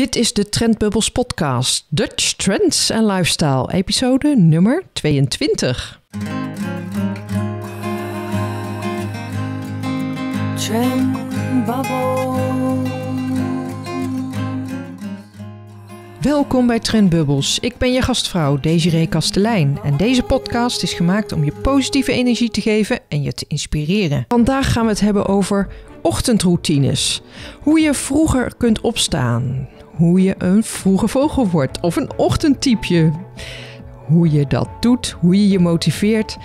Dit is de TrendBubbles Podcast, Dutch Trends en Lifestyle, episode nummer 22. TrendBubbles. Welkom bij TrendBubbles. Ik ben je gastvrouw Desiree Castelijn en deze podcast is gemaakt om je positieve energie te geven en je te inspireren. Vandaag gaan we het hebben over ochtendroutines. Hoe je vroeger kunt opstaan. Hoe je een vroege vogel wordt of een ochtendtypje. Hoe je dat doet, hoe je je motiveert.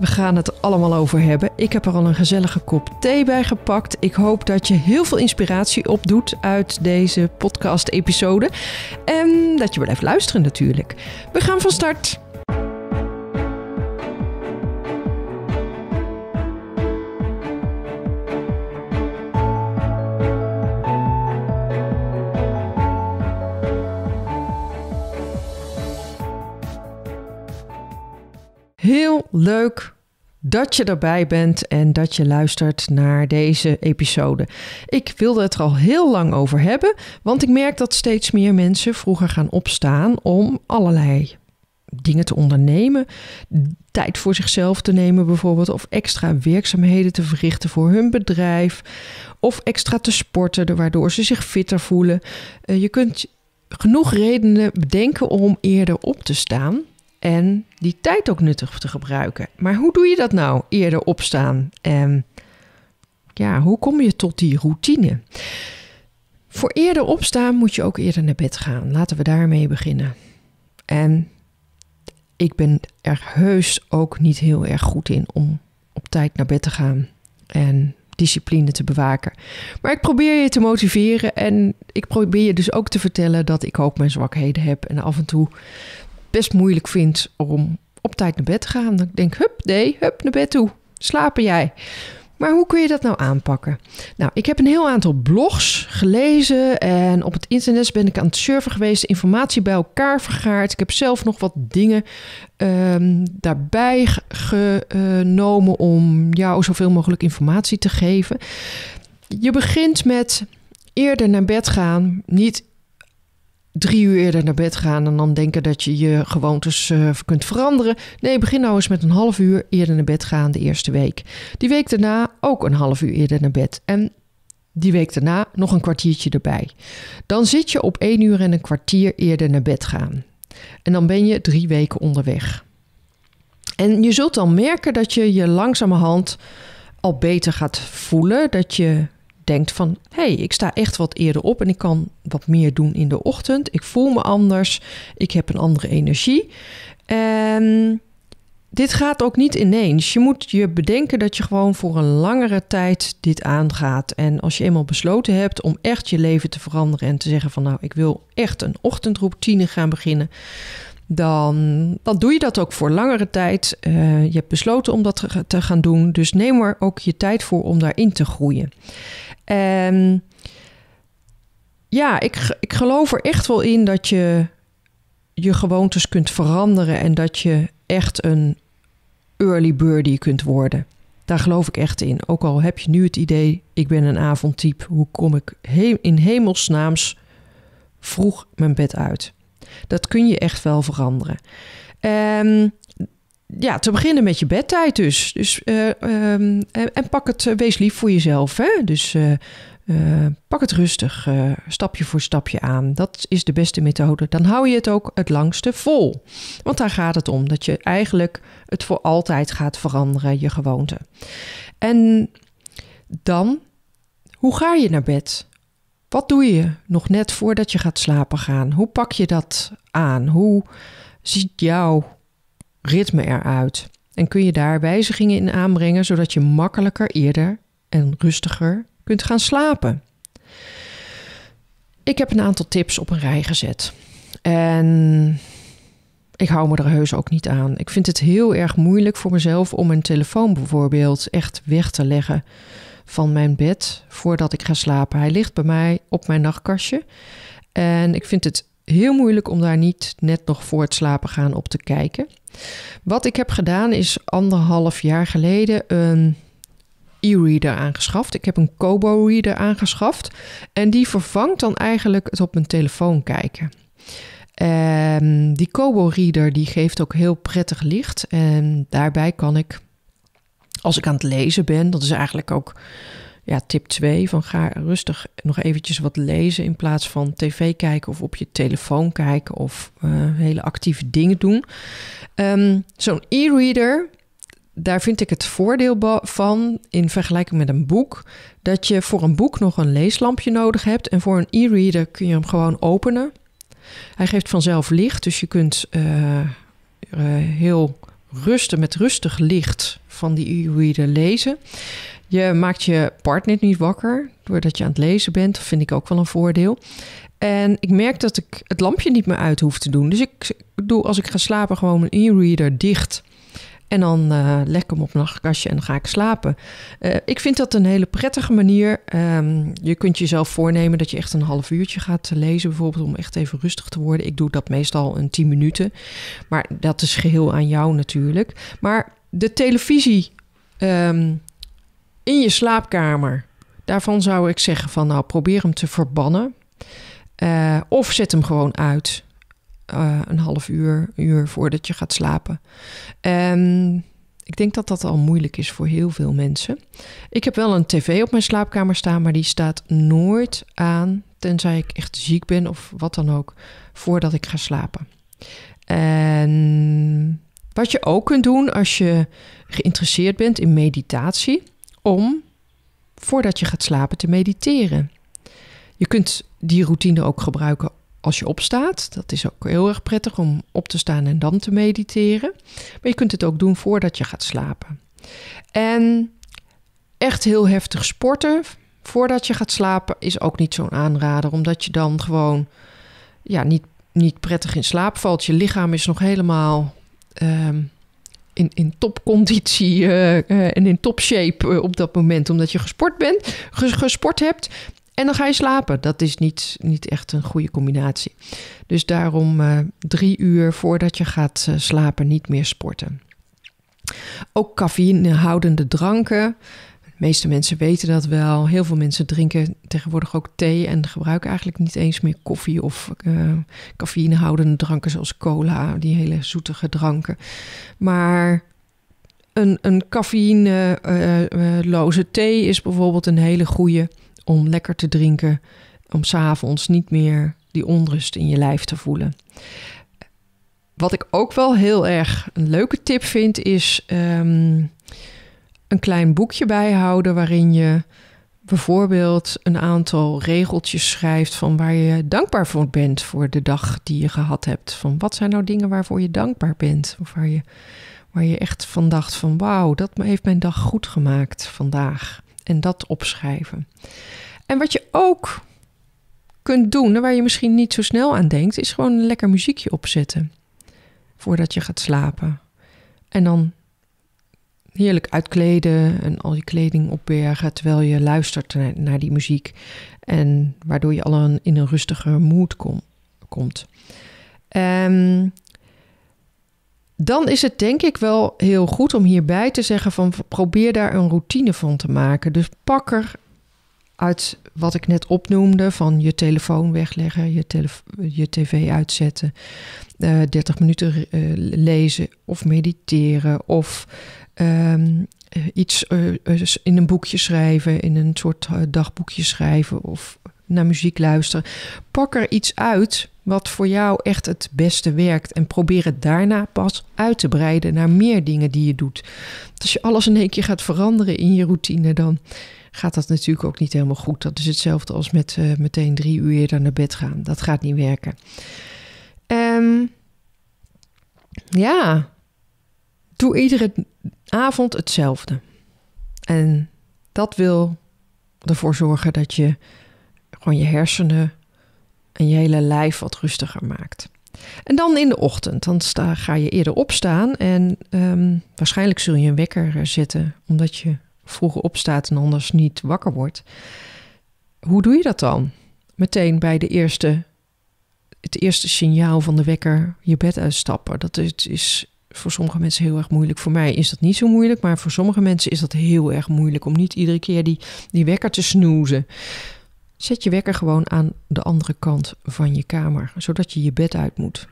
We gaan het er allemaal over hebben. Ik heb er al een gezellige kop thee bij gepakt. Ik hoop dat je heel veel inspiratie opdoet uit deze podcast-episode. En dat je blijft luisteren natuurlijk. We gaan van start. Heel leuk dat je erbij bent en dat je luistert naar deze episode. Ik wilde het er al heel lang over hebben, want ik merk dat steeds meer mensen vroeger gaan opstaan om allerlei dingen te ondernemen. Tijd voor zichzelf te nemen bijvoorbeeld, of extra werkzaamheden te verrichten voor hun bedrijf, of extra te sporten, waardoor ze zich fitter voelen. Je kunt genoeg redenen bedenken om eerder op te staan en die tijd ook nuttig te gebruiken. Maar hoe doe je dat nou, eerder opstaan? En ja, hoe kom je tot die routine? Voor eerder opstaan moet je ook eerder naar bed gaan. Laten we daarmee beginnen. En ik ben er heus ook niet heel erg goed in om op tijd naar bed te gaan en discipline te bewaken. Maar ik probeer je te motiveren en ik probeer je dus ook te vertellen dat ik ook mijn zwakheden heb en af en toe best moeilijk vindt om op tijd naar bed te gaan. Dan denk ik, hup, naar bed toe. Slapen jij. Maar hoe kun je dat nou aanpakken? Nou, ik heb een heel aantal blogs gelezen en op het internet ben ik aan het surfen geweest, informatie bij elkaar vergaard. Ik heb zelf nog wat dingen daarbij genomen om jou zoveel mogelijk informatie te geven. Je begint met eerder naar bed gaan, niet 3 uur eerder naar bed gaan en dan denken dat je je gewoontes kunt veranderen. Nee, begin nou eens met een half uur eerder naar bed gaan de eerste week. Die week daarna ook een half uur eerder naar bed. En die week daarna nog een kwartiertje erbij. Dan zit je op 1 uur en een kwartier eerder naar bed gaan. En dan ben je 3 weken onderweg. En je zult dan merken dat je je langzamerhand al beter gaat voelen. Dat je denkt van, hey, ik sta echt wat eerder op en ik kan wat meer doen in de ochtend. Ik voel me anders, ik heb een andere energie. En dit gaat ook niet ineens. Je moet je bedenken dat je gewoon voor een langere tijd dit aangaat. En als je eenmaal besloten hebt om echt je leven te veranderen en te zeggen van, nou, ik wil echt een ochtendroutine gaan beginnen, Dan doe je dat ook voor langere tijd. Je hebt besloten om dat te gaan doen. Dus neem er ook je tijd voor om daarin te groeien. En ja, ik geloof er echt wel in dat je je gewoontes kunt veranderen en dat je echt een early birdie kunt worden. Daar geloof ik echt in. Ook al heb je nu het idee, ik ben een avondtype. Hoe kom ik in hemelsnaams vroeg mijn bed uit? Dat kun je echt wel veranderen. Ja, te beginnen met je bedtijd dus. En pak het, wees lief voor jezelf. Hè? Dus pak het rustig, stapje voor stapje aan. Dat is de beste methode. Dan hou je het ook het langste vol. Want daar gaat het om. Dat je eigenlijk het voor altijd gaat veranderen, je gewoonte. En dan, hoe ga je naar bed? Wat doe je nog net voordat je gaat slapen gaan? Hoe pak je dat aan? Hoe ziet jouw ritme eruit? En kun je daar wijzigingen in aanbrengen, zodat je makkelijker, eerder en rustiger kunt gaan slapen? Ik heb een aantal tips op een rij gezet. En ik hou me er heus ook niet aan. Ik vind het heel erg moeilijk voor mezelf om mijn telefoon bijvoorbeeld echt weg te leggen van mijn bed voordat ik ga slapen. Hij ligt bij mij op mijn nachtkastje. En ik vind het heel moeilijk om daar niet net nog voor het slapen gaan op te kijken. Wat ik heb gedaan is 1,5 jaar geleden een e-reader aangeschaft. Ik heb een Kobo-reader aangeschaft. En die vervangt dan eigenlijk het op mijn telefoon kijken. Die Kobo-reader die geeft ook heel prettig licht. En daarbij kan ik, als ik aan het lezen ben, dat is eigenlijk ook ja, tip 2, van ga rustig nog eventjes wat lezen in plaats van tv kijken of op je telefoon kijken of hele actieve dingen doen. Zo'n e-reader, daar vind ik het voordeel van in vergelijking met een boek, dat je voor een boek nog een leeslampje nodig hebt en voor een e-reader kun je hem gewoon openen. Hij geeft vanzelf licht, dus je kunt heel rustig met rustig licht van die e-reader lezen. Je maakt je partner niet wakker doordat je aan het lezen bent. Dat vind ik ook wel een voordeel. En ik merk dat ik het lampje niet meer uit hoef te doen. Dus ik doe als ik ga slapen gewoon mijn e-reader dicht. En dan leg ik hem op een nachtkastje en dan ga ik slapen. Ik vind dat een hele prettige manier. Je kunt jezelf voornemen dat je echt een half uurtje gaat lezen. Bijvoorbeeld om echt even rustig te worden. Ik doe dat meestal een 10 minuten. Maar dat is geheel aan jou natuurlijk. Maar de televisie in je slaapkamer, daarvan zou ik zeggen van nou probeer hem te verbannen. Of zet hem gewoon uit. Een half uur, uur voordat je gaat slapen. Ik denk dat dat al moeilijk is voor heel veel mensen. Ik heb wel een tv op mijn slaapkamer staan, maar die staat nooit aan, tenzij ik echt ziek ben of wat dan ook, voordat ik ga slapen. En wat je ook kunt doen als je geïnteresseerd bent in meditatie, om voordat je gaat slapen te mediteren. Je kunt die routine ook gebruiken als je opstaat. Dat is ook heel erg prettig om op te staan en dan te mediteren. Maar je kunt het ook doen voordat je gaat slapen. En echt heel heftig sporten voordat je gaat slapen is ook niet zo'n aanrader. Omdat je dan gewoon ja, niet prettig in slaap valt. Je lichaam is nog helemaal in topconditie en in topshape op dat moment. Omdat je gesport hebt. En dan ga je slapen. Dat is niet echt een goede combinatie. Dus daarom 3 uur voordat je gaat slapen niet meer sporten. Ook cafeïnehoudende dranken. De meeste mensen weten dat wel. Heel veel mensen drinken tegenwoordig ook thee en gebruiken eigenlijk niet eens meer koffie of cafeïnehoudende dranken zoals cola, die hele zoetige dranken. Maar een cafeïneloze thee is bijvoorbeeld een hele goede om lekker te drinken, om 's avonds niet meer die onrust in je lijf te voelen. Wat ik ook wel heel erg een leuke tip vind, is een klein boekje bijhouden waarin je bijvoorbeeld een aantal regeltjes schrijft van waar je dankbaar voor bent voor de dag die je gehad hebt. Van wat zijn nou dingen waarvoor je dankbaar bent? Of waar je echt van dacht van wauw, dat heeft mijn dag goed gemaakt vandaag. En dat opschrijven. En wat je ook kunt doen, waar je misschien niet zo snel aan denkt, is gewoon een lekker muziekje opzetten voordat je gaat slapen. En dan heerlijk uitkleden en al je kleding opbergen terwijl je luistert naar die muziek. En waardoor je al in een rustiger mood komt. Dan is het denk ik wel heel goed om hierbij te zeggen van probeer daar een routine van te maken. Dus pak er uit wat ik net opnoemde van je telefoon wegleggen, je tv uitzetten, 30 minuten lezen of mediteren of iets in een boekje schrijven, in een soort dagboekje schrijven of naar muziek luisteren. Pak er iets uit wat voor jou echt het beste werkt en probeer het daarna pas uit te breiden naar meer dingen die je doet. Als je alles in één keer gaat veranderen in je routine, dan gaat dat natuurlijk ook niet helemaal goed. Dat is hetzelfde als met meteen 3 uur eerder naar bed gaan. Dat gaat niet werken. Ja, doe iedere avond hetzelfde. En dat wil ervoor zorgen dat je gewoon je hersenen en je hele lijf wat rustiger maakt. En dan in de ochtend. Dan ga je eerder opstaan. En waarschijnlijk zul je een wekker zetten. Omdat je vroeg opstaat en anders niet wakker wordt. Hoe doe je dat dan? Meteen bij het eerste signaal van de wekker je bed uitstappen. Dat is voor sommige mensen heel erg moeilijk. Voor mij is dat niet zo moeilijk, maar voor sommige mensen is dat heel erg moeilijk om niet iedere keer die wekker te snoezen. Zet je wekker gewoon aan de andere kant van je kamer, zodat je je bed uit moet.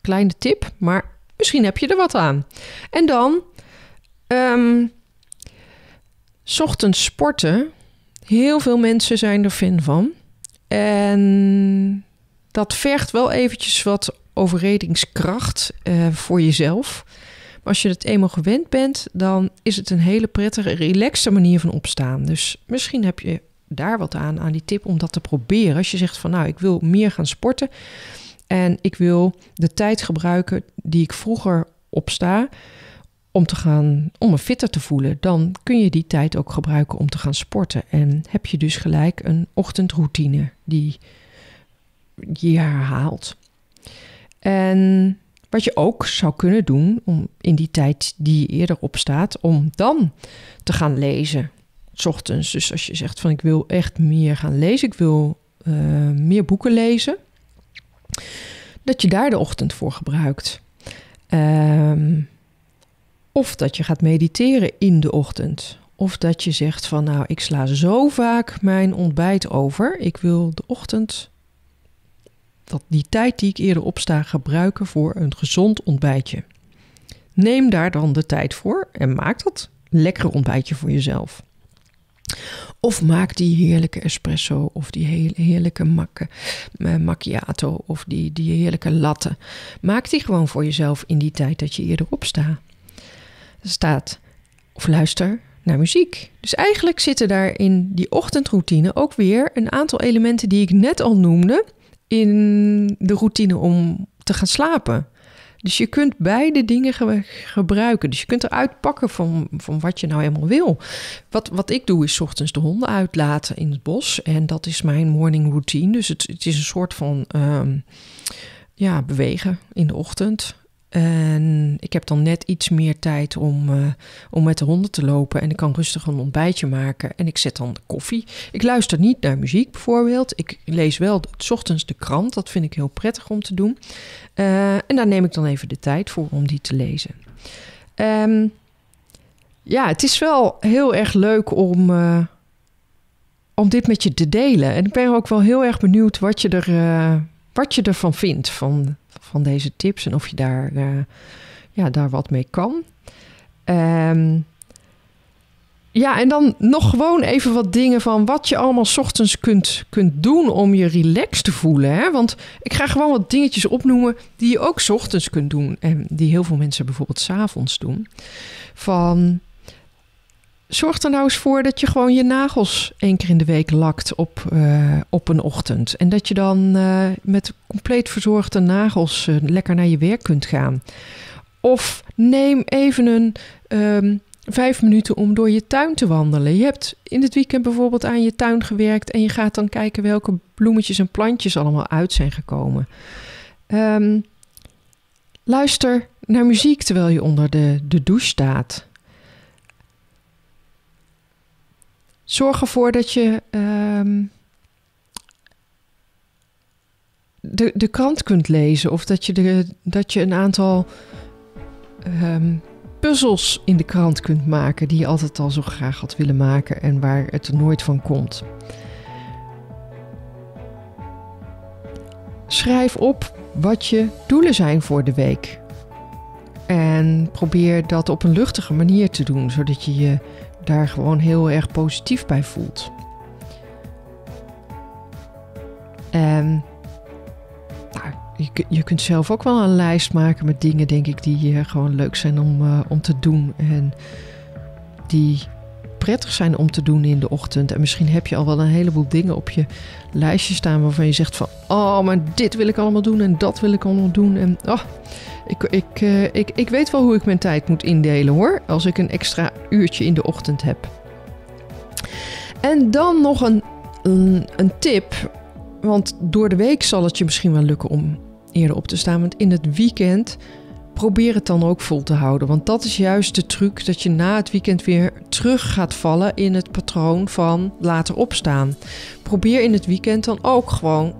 Kleine tip, maar misschien heb je er wat aan. En dan 's ochtends sporten. Heel veel mensen zijn er fan van. En dat vergt wel eventjes wat overredingskracht voor jezelf. Maar als je het eenmaal gewend bent, dan is het een hele prettige, relaxte manier van opstaan. Dus misschien heb je daar wat aan die tip om dat te proberen. Als je zegt van nou, ik wil meer gaan sporten en ik wil de tijd gebruiken die ik vroeger opsta om me fitter te voelen, dan kun je die tijd ook gebruiken om te gaan sporten. En heb je dus gelijk een ochtendroutine die je herhaalt. En wat je ook zou kunnen doen om in die tijd die je eerder opstaat, om dan te gaan lezen. 's Ochtends. Dus als je zegt van ik wil echt meer gaan lezen, ik wil meer boeken lezen, dat je daar de ochtend voor gebruikt. Of dat je gaat mediteren in de ochtend. Of dat je zegt van nou, ik sla zo vaak mijn ontbijt over. Ik wil de ochtend, die tijd die ik eerder opsta, gebruiken voor een gezond ontbijtje. Neem daar dan de tijd voor en maak dat lekkere ontbijtje voor jezelf. Of maak die heerlijke espresso of die heerlijke macchiato of die heerlijke latte. Maak die gewoon voor jezelf in die tijd dat je eerder opstaat. Of luister naar muziek. Dus eigenlijk zitten daar in die ochtendroutine ook weer een aantal elementen die ik net al noemde in de routine om te gaan slapen. Dus je kunt beide dingen gebruiken. Dus je kunt eruit pakken van wat je nou helemaal wil. Wat ik doe is 's ochtends de honden uitlaten in het bos. En dat is mijn morning routine. Dus het is een soort van bewegen in de ochtend. En ik heb dan net iets meer tijd om met de honden te lopen. En ik kan rustig een ontbijtje maken. En ik zet dan de koffie. Ik luister niet naar muziek bijvoorbeeld. Ik lees wel 's ochtends de krant. Dat vind ik heel prettig om te doen. En daar neem ik dan even de tijd voor om die te lezen. Het is wel heel erg leuk om dit met je te delen. En ik ben ook wel heel erg benieuwd wat je ervan vindt van deze tips en of je daar wat mee kan. En dan nog gewoon even wat dingen van wat je allemaal 's ochtends kunt doen om je relaxed te voelen. Hè? Want ik ga gewoon wat dingetjes opnoemen die je ook 's ochtends kunt doen en die heel veel mensen bijvoorbeeld 's avonds doen. Zorg er nou eens voor dat je gewoon je nagels 1 keer in de week lakt op een ochtend. En dat je dan met compleet verzorgde nagels lekker naar je werk kunt gaan. Of neem even 5 minuten om door je tuin te wandelen. Je hebt in het weekend bijvoorbeeld aan je tuin gewerkt en je gaat dan kijken welke bloemetjes en plantjes allemaal uit zijn gekomen. Luister naar muziek terwijl je onder de douche staat. Zorg ervoor dat je de krant kunt lezen of dat je een aantal puzzels in de krant kunt maken die je altijd al zo graag had willen maken en waar het nooit van komt. Schrijf op wat je doelen zijn voor de week. En probeer dat op een luchtige manier te doen, zodat je je daar gewoon heel erg positief bij voelt. En je kunt zelf ook wel een lijst maken met dingen, denk ik, die gewoon leuk zijn om te doen. En die prettig zijn om te doen in de ochtend. En misschien heb je al wel een heleboel dingen op je lijstje staan waarvan je zegt van oh, maar dit wil ik allemaal doen en dat wil ik allemaal doen. En ik weet wel hoe ik mijn tijd moet indelen hoor, als ik een extra uurtje in de ochtend heb. En dan nog een tip, want door de week zal het je misschien wel lukken om eerder op te staan, want in het weekend probeer het dan ook vol te houden. Want dat is juist de truc, dat je na het weekend weer terug gaat vallen in het patroon van later opstaan. Probeer in het weekend dan ook gewoon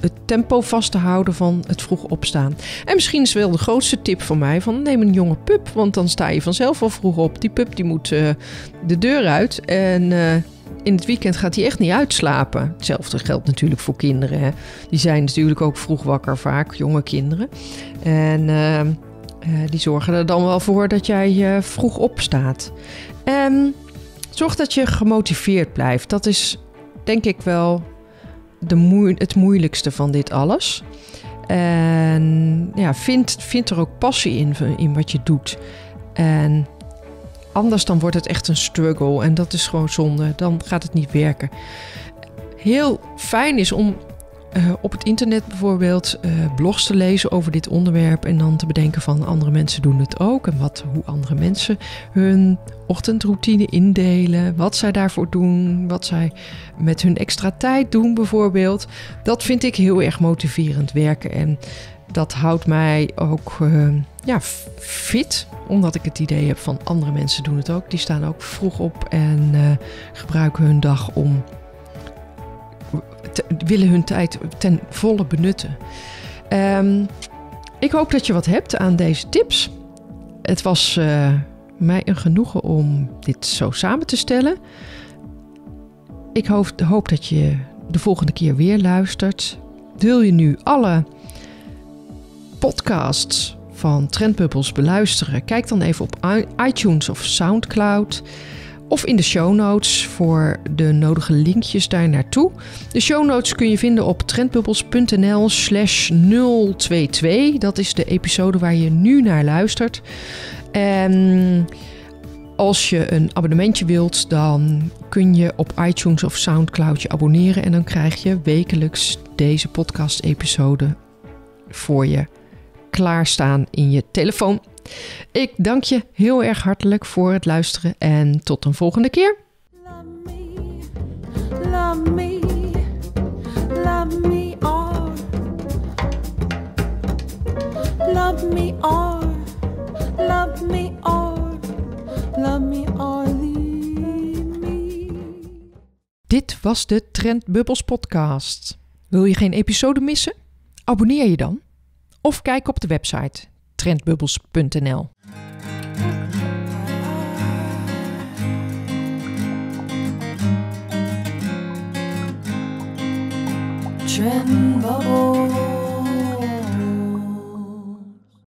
het tempo vast te houden van het vroeg opstaan. En misschien is wel de grootste tip van mij van neem een jonge pup, want dan sta je vanzelf al vroeg op. Die pup die moet de deur uit en in het weekend gaat hij echt niet uitslapen. Hetzelfde geldt natuurlijk voor kinderen. Hè. Die zijn natuurlijk ook vroeg wakker vaak, jonge kinderen. En die zorgen er dan wel voor dat jij vroeg opstaat. En zorg dat je gemotiveerd blijft. Dat is denk ik wel het moeilijkste van dit alles. En ja, vind er ook passie in wat je doet. En anders dan wordt het echt een struggle. En dat is gewoon zonde. Dan gaat het niet werken. Heel fijn is om op het internet bijvoorbeeld blogs te lezen over dit onderwerp. En dan te bedenken van andere mensen doen het ook. En hoe andere mensen hun ochtendroutine indelen. Wat zij daarvoor doen. Wat zij met hun extra tijd doen bijvoorbeeld. Dat vind ik heel erg motiverend werken. En dat houdt mij ook fit. Omdat ik het idee heb van andere mensen doen het ook. Die staan ook vroeg op en gebruiken hun dag om willen hun tijd ten volle benutten. Ik hoop dat je wat hebt aan deze tips. Het was mij een genoegen om dit zo samen te stellen. Ik hoop dat je de volgende keer weer luistert. Wil je nu alle podcasts van TrendBubbles beluisteren? Kijk dan even op iTunes of SoundCloud. Of in de show notes voor de nodige linkjes daar naartoe. De show notes kun je vinden op trendbubbles.nl/022. Dat is de episode waar je nu naar luistert. En als je een abonnementje wilt, dan kun je op iTunes of SoundCloud je abonneren. En dan krijg je wekelijks deze podcast-episode voor je klaarstaan in je telefoon. Ik dank je heel erg hartelijk voor het luisteren en tot een volgende keer. Dit was de TrendBubbles podcast. Wil je geen episode missen? Abonneer je dan. Of kijk op de website trendbubbles.nl. TrendBubbles.